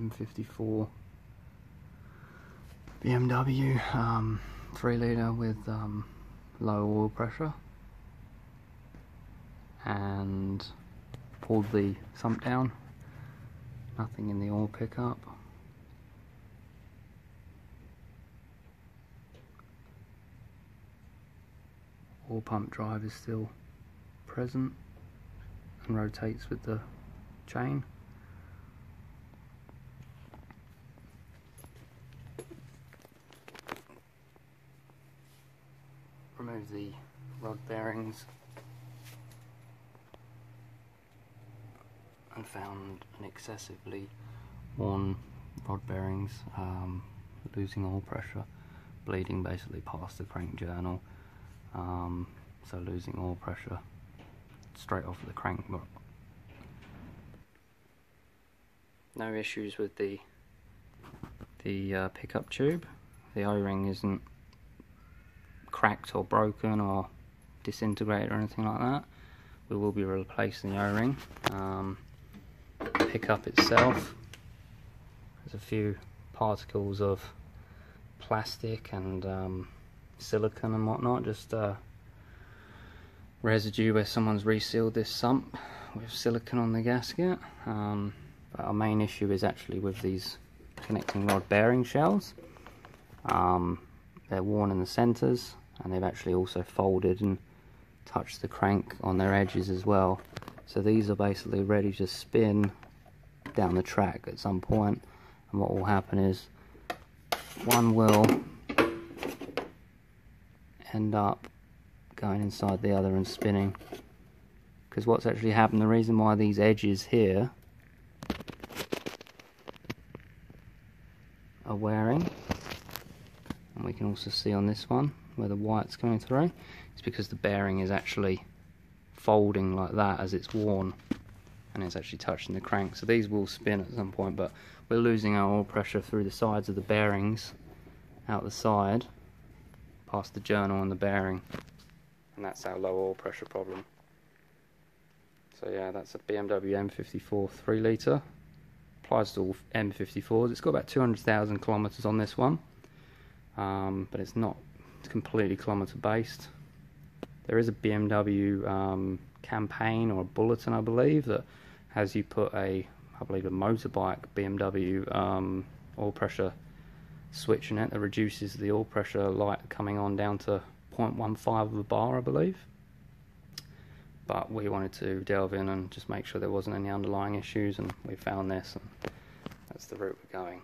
M54 BMW 3 litre with low oil pressure, and pulled the sump down, nothing in the oil pickup. Oil pump drive is still present and rotates with the chain. Remove the rod bearings and found an excessively worn rod bearings, losing oil pressure, bleeding basically past the crank journal, so losing oil pressure straight off the crank rod. No issues with the pickup tube. The O-ring isn't cracked or broken or disintegrated or anything like that. We will be replacing the O-ring. Pickup itself, there's a few particles of plastic and silicone and whatnot, just residue where someone's resealed this sump with silicone on the gasket. But our main issue is actually with these connecting rod bearing shells. They're worn in the centres, and they've actually also folded and touched the crank on their edges as well. So these are basically ready to spin down the track at some point, and what will happen is one will end up going inside the other and spinning. Because what's actually happened, the reason why these edges here are wearing, and we can also see on this one where the white's coming through, is because the bearing is actually folding like that as it's worn, and it's actually touching the crank. So these will spin at some point, but we're losing our oil pressure through the sides of the bearings, out the side, past the journal and the bearing, and that's our low oil pressure problem. So yeah, that's a BMW M54 3 litre. Applies to all M54s. It's got about 200,000 kilometers on this one, but it's not completely kilometer based. There is a BMW campaign or a bulletin, I believe, that has you put a motorbike BMW oil pressure switch in it that reduces the oil pressure light coming on down to 0.15 of a bar, I believe. But we wanted to delve in and just make sure there wasn't any underlying issues, and we found this, and that's the route we're going.